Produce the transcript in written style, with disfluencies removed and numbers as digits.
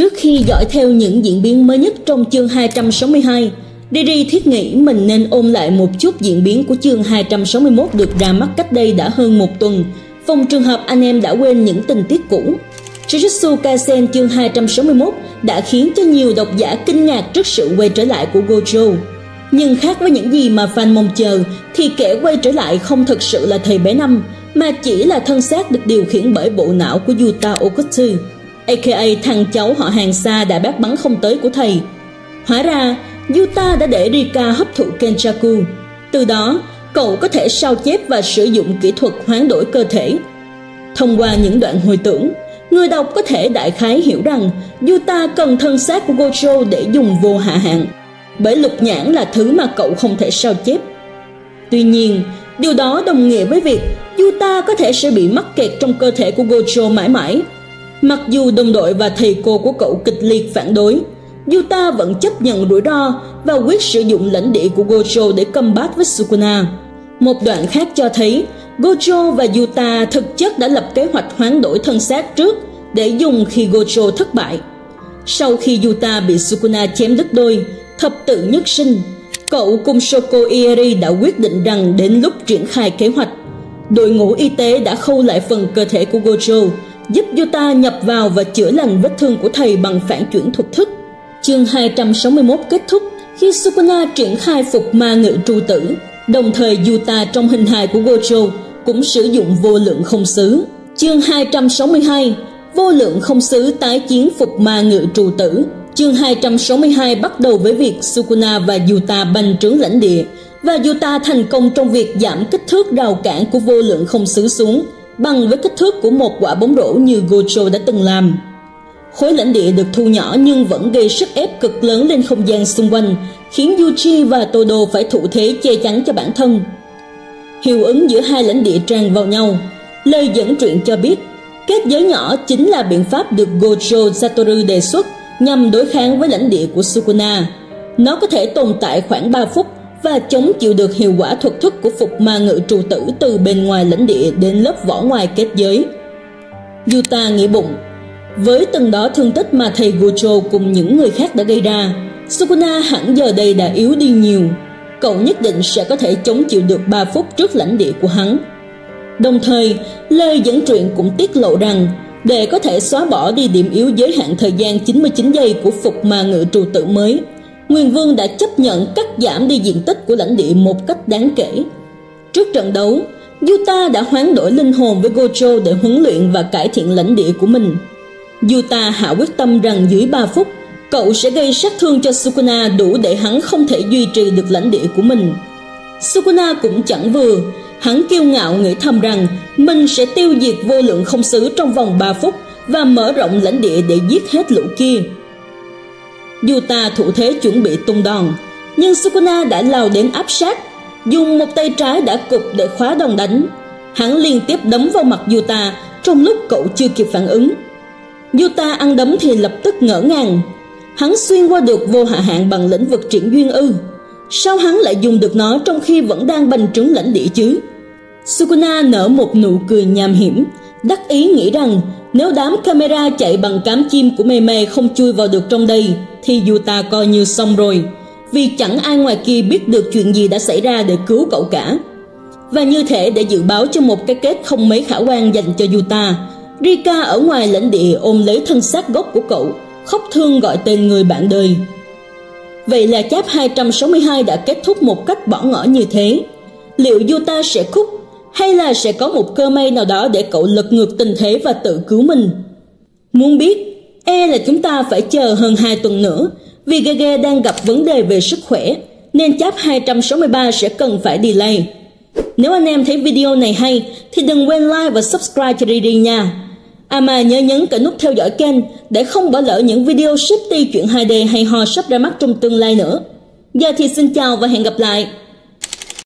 Trước khi dõi theo những diễn biến mới nhất trong chương 262, Riri thiết nghĩ mình nên ôn lại một chút diễn biến của chương 261 được ra mắt cách đây đã hơn một tuần, phòng trường hợp anh em đã quên những tình tiết cũ. Jujutsu Kaisen chương 261 đã khiến cho nhiều độc giả kinh ngạc trước sự quay trở lại của Gojo. Nhưng khác với những gì mà fan mong chờ, thì kẻ quay trở lại không thực sự là thầy bé năm, mà chỉ là thân xác được điều khiển bởi bộ não của Yuta Okkotsu, aka thằng cháu họ hàng xa đã bác bắn không tới của thầy. Hóa ra, Yuta đã để Rika hấp thụ Kenjaku. Từ đó, cậu có thể sao chép và sử dụng kỹ thuật hoán đổi cơ thể. Thông qua những đoạn hồi tưởng, người đọc có thể đại khái hiểu rằng Yuta cần thân xác của Gojo để dùng vô hạ hạn, bởi lục nhãn là thứ mà cậu không thể sao chép. Tuy nhiên, điều đó đồng nghĩa với việc Yuta có thể sẽ bị mắc kẹt trong cơ thể của Gojo mãi mãi. Mặc dù đồng đội và thầy cô của cậu kịch liệt phản đối, Yuta vẫn chấp nhận rủi ro và quyết sử dụng lãnh địa của Gojo để combat với Sukuna. Một đoạn khác cho thấy Gojo và Yuta thực chất đã lập kế hoạch hoán đổi thân xác trước để dùng khi Gojo thất bại. Sau khi Yuta bị Sukuna chém đứt đôi, thập tự nhất sinh, cậu cùng Shoko Ieri đã quyết định rằng đến lúc triển khai kế hoạch. Đội ngũ y tế đã khâu lại phần cơ thể của Gojo, giúp Yuta nhập vào và chữa lành vết thương của thầy bằng phản chuyển thuật thức. Chương 261 kết thúc khi Sukuna triển khai phục ma ngự tru tử, đồng thời Yuta trong hình hài của Gojo cũng sử dụng vô lượng không xứ. Chương 262 vô lượng không xứ tái chiến phục ma ngự tru tử. Chương 262 bắt đầu với việc Sukuna và Yuta bành trướng lãnh địa, và Yuta thành công trong việc giảm kích thước rào cản của vô lượng không xứ xuống bằng với kích thước của một quả bóng rổ như Gojo đã từng làm. Khối lãnh địa được thu nhỏ nhưng vẫn gây sức ép cực lớn lên không gian xung quanh, khiến Yuji và Todo phải thụ thế che chắn cho bản thân. Hiệu ứng giữa hai lãnh địa tràn vào nhau. Lời dẫn truyện cho biết, kết giới nhỏ chính là biện pháp được Gojo Satoru đề xuất nhằm đối kháng với lãnh địa của Sukuna. Nó có thể tồn tại khoảng 3 phút và chống chịu được hiệu quả thuật thức của phục ma ngự trụ tử từ bên ngoài lãnh địa đến lớp vỏ ngoài kết giới. Yuta nghĩ bụng, với từng đó thương tích mà thầy Gojo cùng những người khác đã gây ra, Sukuna hẳn giờ đây đã yếu đi nhiều. Cậu nhất định sẽ có thể chống chịu được 3 phút trước lãnh địa của hắn. Đồng thời, lời dẫn truyện cũng tiết lộ rằng, để có thể xóa bỏ đi điểm yếu giới hạn thời gian 99 giây của phục ma ngự trụ tử mới, Nguyên Vương đã chấp nhận cắt giảm đi diện tích của lãnh địa một cách đáng kể. Trước trận đấu, Yuta đã hoán đổi linh hồn với Gojo để huấn luyện và cải thiện lãnh địa của mình. Yuta hạ quyết tâm rằng dưới 3 phút, cậu sẽ gây sát thương cho Sukuna đủ để hắn không thể duy trì được lãnh địa của mình. Sukuna cũng chẳng vừa, hắn kiêu ngạo nghĩ thầm rằng mình sẽ tiêu diệt vô lượng không xứ trong vòng 3 phút và mở rộng lãnh địa để giết hết lũ kia. Yuta thủ thế chuẩn bị tung đòn, nhưng Sukuna đã lao đến áp sát, dùng một tay trái đã cụp để khóa đòn đánh. Hắn liên tiếp đấm vào mặt Yuta trong lúc cậu chưa kịp phản ứng. Yuta ăn đấm thì lập tức ngỡ ngàng. Hắn xuyên qua được vô hạ hạn bằng lĩnh vực triển duyên ư? Sao hắn lại dùng được nó trong khi vẫn đang bành trướng lãnh địa chứ? Sukuna nở một nụ cười nham hiểm, đắc ý nghĩ rằng nếu đám camera chạy bằng cám chim của mê mê không chui vào được trong đây thì Yuta coi như xong rồi, vì chẳng ai ngoài kia biết được chuyện gì đã xảy ra để cứu cậu cả. Và như thể để dự báo cho một cái kết không mấy khả quan dành cho Yuta, Rika ở ngoài lãnh địa ôm lấy thân xác gốc của cậu, khóc thương gọi tên người bạn đời. Vậy là chap 262 đã kết thúc một cách bỏ ngỏ như thế. Liệu Yuta sẽ khúc, hay là sẽ có một cơ may nào đó để cậu lật ngược tình thế và tự cứu mình? Muốn biết, e là chúng ta phải chờ hơn 2 tuần nữa, vì GeGe đang gặp vấn đề về sức khỏe, nên chap 263 sẽ cần phải delay. Nếu anh em thấy video này hay thì đừng quên like và subscribe cho Riri nha. Mà nhớ nhấn cả nút theo dõi kênh để không bỏ lỡ những video ship ti chuyện 2D hay ho sắp ra mắt trong tương lai nữa. Giờ thì xin chào và hẹn gặp lại.